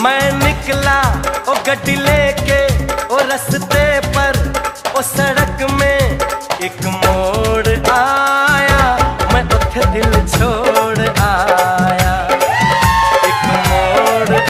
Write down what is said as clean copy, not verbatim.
मैं निकला ओ गड्डी लेके ओ रस्ते पर ओ सड़क